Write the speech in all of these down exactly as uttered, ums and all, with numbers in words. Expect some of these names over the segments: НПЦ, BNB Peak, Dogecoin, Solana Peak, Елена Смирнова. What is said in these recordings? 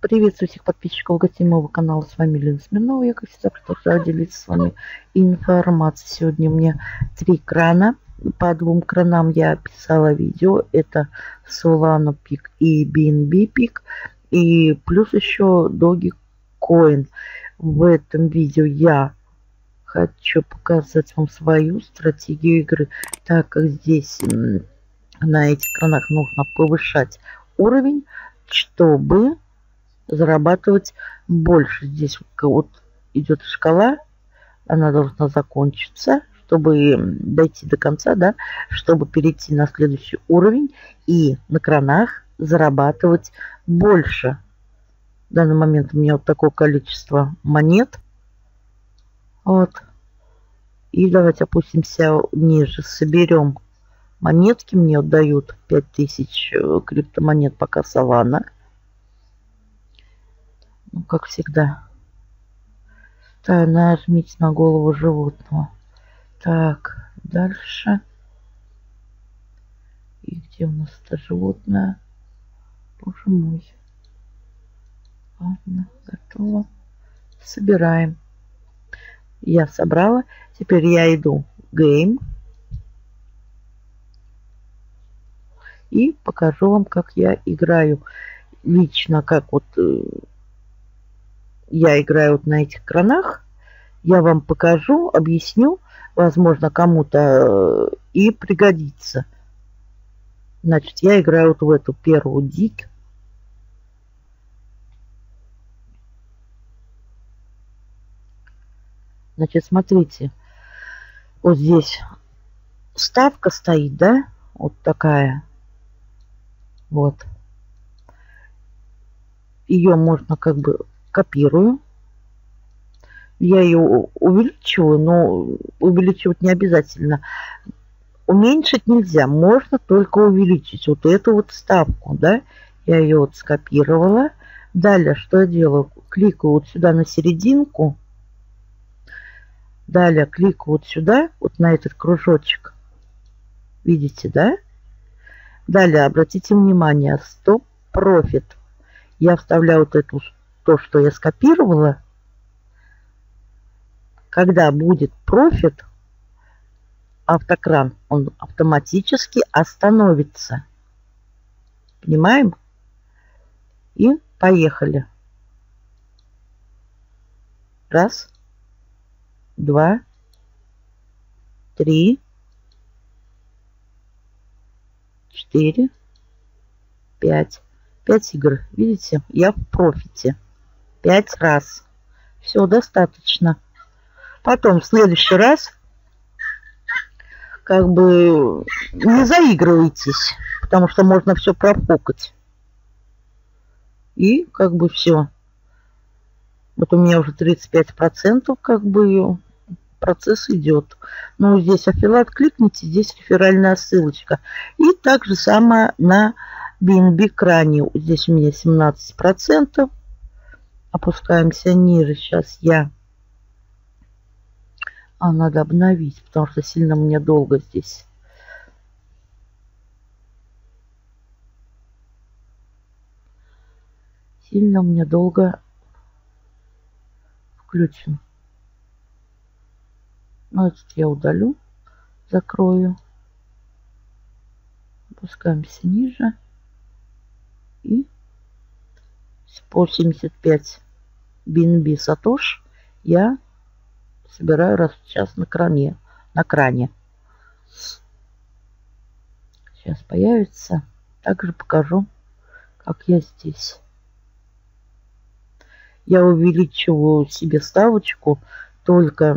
Приветствую всех подписчиков гостей моего канала. С вами Лена Смирнова. Я, как всегда, продолжаю делиться с вами информацией. Сегодня у меня три крана. По двум кранам я писала видео. Это Solana Peak и би эн би Peak. И плюс еще Dogecoin. В этом видео я хочу показать вам свою стратегию игры, так как здесь на этих кранах нужно повышать уровень, чтобы зарабатывать больше. Здесь вот идет шкала, она должна закончиться, чтобы дойти до конца, да, чтобы перейти на следующий уровень и на кранах зарабатывать больше. В данный момент у меня вот такое количество монет. Вот. И давайте опустимся ниже, соберем монетки. Мне вот дают пять тысяч криптомонет пока Solana. Ну, как всегда. Так, нажмите на голову животного. Так, дальше. И где у нас это животное? Боже мой. Ладно, готово. Собираем. Я собрала. Теперь я иду в гейм. И покажу вам, как я играю. Лично, как вот... я играю вот на этих кранах, я вам покажу, объясню, возможно, кому-то и пригодится. Значит, я играю вот в эту первую дик. Значит, смотрите, вот здесь ставка стоит, да, вот такая, вот. Ее можно как бы... копирую. Я ее увеличиваю, но увеличивать не обязательно. Уменьшить нельзя, можно только увеличить вот эту вот ставку, да. Я ее вот скопировала. Далее, что я делаю? Кликаю вот сюда на серединку. Далее кликаю вот сюда, вот на этот кружочек. Видите, да? Далее, обратите внимание, стоп профит. Я вставляю вот эту ставку, то, что я скопировала. Когда будет профит, автокран, он автоматически остановится. Понимаем? И поехали. Раз, два, три, четыре, пять. Пять игр. Видите? Я в профите. Пять раз. Все, достаточно. Потом в следующий раз как бы не заигрывайтесь, потому что можно все профукать. И как бы все. Вот у меня уже тридцать пять процентов как бы процесс идет. Ну, здесь аффилиат кликните, здесь реферальная ссылочка. И так же самое на би эн би кране. Здесь у меня семнадцать процентов. Опускаемся ниже. Сейчас я... А, надо обновить, потому что сильно мне долго здесь. Сильно мне долго включен. Ну, этот я удалю. Закрою. Опускаемся ниже. И по семьдесят пять би эн би сатош я собираю раз в час на кране. На кране. Сейчас появится. Также покажу, как я здесь. Я увеличиваю себе ставочку только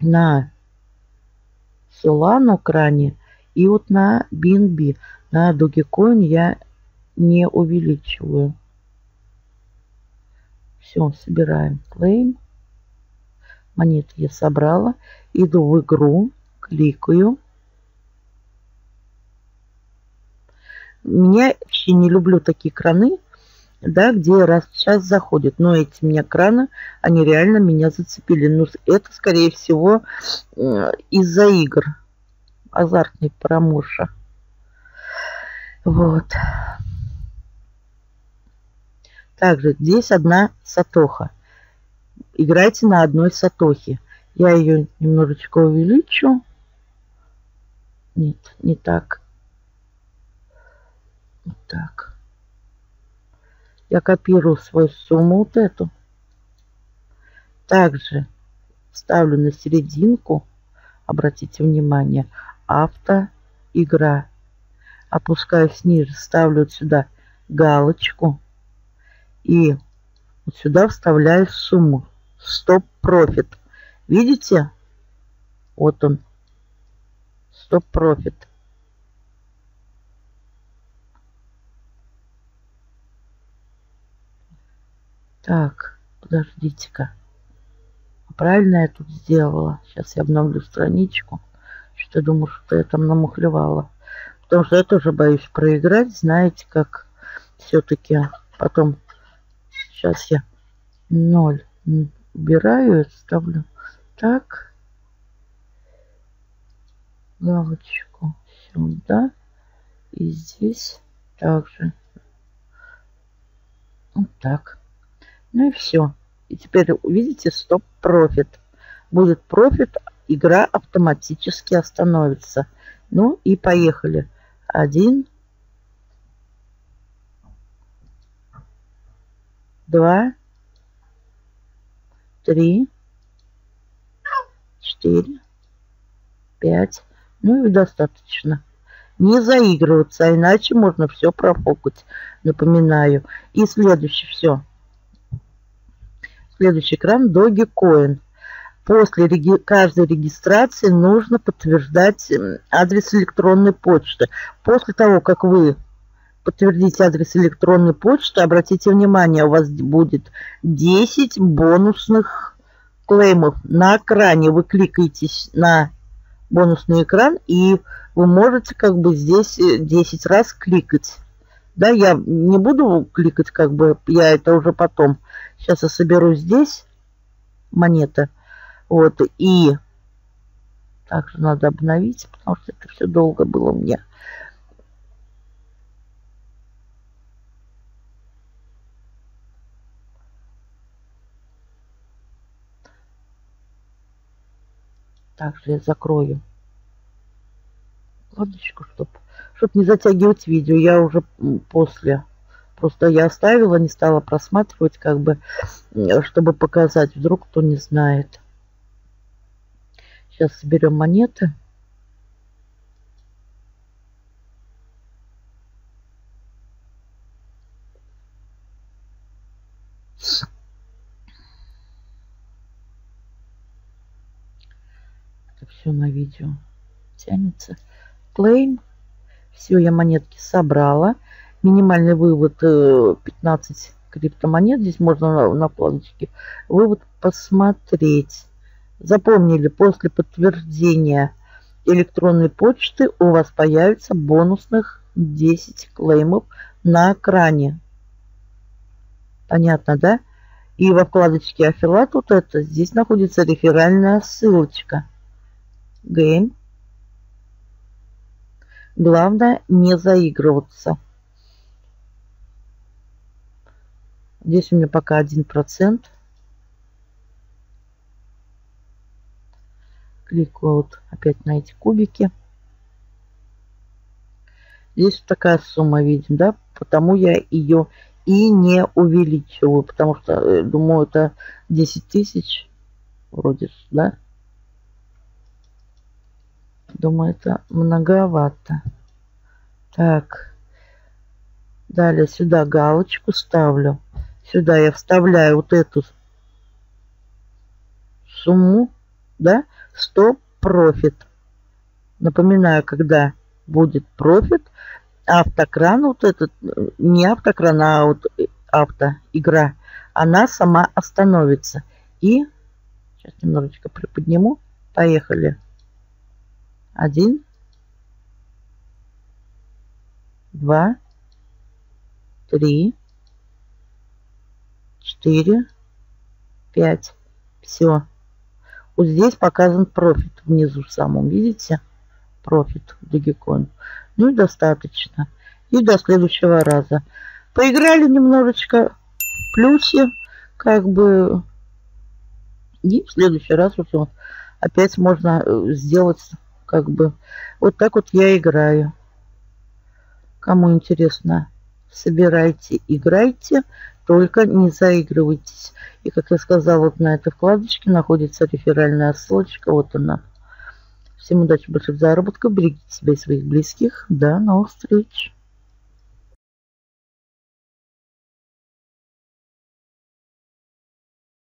на Solana кране и вот на би эн би. На Dogecoin я не увеличиваю. Все, собираем клейм. Монеты я собрала. Иду в игру, кликаю. Меня вообще не люблю такие краны, да, где раз в час заходит. Но эти у меня краны, они реально меня зацепили. Но это, скорее всего, из-за игр. Азартный промоша. Вот. Также здесь одна сатоха. Играйте на одной сатохе. Я ее немножечко увеличу. Нет, не так. Вот так. Я копирую свою сумму вот эту. Также ставлю на серединку. Обратите внимание. Авто. Игра. Опускаюсь ниже. Ставлю вот сюда галочку. И вот сюда вставляю сумму. Стоп профит. Видите? Вот он. Стоп профит. Так, подождите-ка. Правильно я тут сделала? Сейчас я обновлю страничку. Что-то думаю, что я там намухлевала. Потому что я тоже боюсь проиграть. Знаете, как все-таки потом... Сейчас я ноль убираю и ставлю так. Галочку сюда. И здесь также. Вот так. Ну и все. И теперь увидите стоп профит. Будет профит, игра автоматически остановится. Ну и поехали. Один. Два. Три. Четыре. Пять. Ну и достаточно. Не заигрываться, а иначе можно все профукать. Напоминаю. И следующее все. Следующий экран Dogecoin. После реги- каждой регистрации нужно подтверждать адрес электронной почты. После того, как вы подтвердите адрес электронной почты, обратите внимание, у вас будет десять бонусных клеймов. На экране вы кликаете на бонусный экран, и вы можете как бы здесь десять раз кликать. Да, я не буду кликать, как бы, я это уже потом. Сейчас я соберу здесь монеты. Вот, и также надо обновить, потому что это все долго было у меня. Также я закрою кладочку, чтобы... чтобы не затягивать видео, я уже после. Просто я оставила, не стала просматривать, как бы, чтобы показать, вдруг кто не знает. Сейчас соберем монеты. Это все на видео тянется. Клейм. Все, я монетки собрала. Минимальный вывод пятнадцать криптомонет. Здесь можно на планочке вывод посмотреть. Запомнили, после подтверждения электронной почты у вас появится бонусных десять клеймов на экране. Понятно, да? И во вкладочке Афилат вот это, здесь находится реферальная ссылочка. Game. Главное не заигрываться. Здесь у меня пока один процент. Кликаю вот опять на эти кубики. Здесь вот такая сумма, видим, да? Потому я ее и не увеличиваю. Потому что, думаю, это десять тысяч. Вроде, да? Думаю, это многовато. Так. Далее сюда галочку ставлю. Сюда я вставляю вот эту сумму. Да? сто профит. Напоминаю, когда будет профит, автокран, вот этот, не автокран, а вот автоигра, она сама остановится. И сейчас немножечко приподниму. Поехали. Один, два, три, четыре, пять. Все. Вот здесь показан профит внизу самом. Видите? Профит в Dogecoin. Ну и достаточно. И до следующего раза. Поиграли немножечко. плюсе, как бы, и в следующий раз уже опять можно сделать, как бы, вот так вот я играю. Кому интересно, собирайте, играйте, только не заигрывайтесь. И, как я сказала, вот на этой вкладочке находится реферальная ссылочка, вот она. Всем удачи, больших заработков, берегите себя и своих близких. До новых встреч!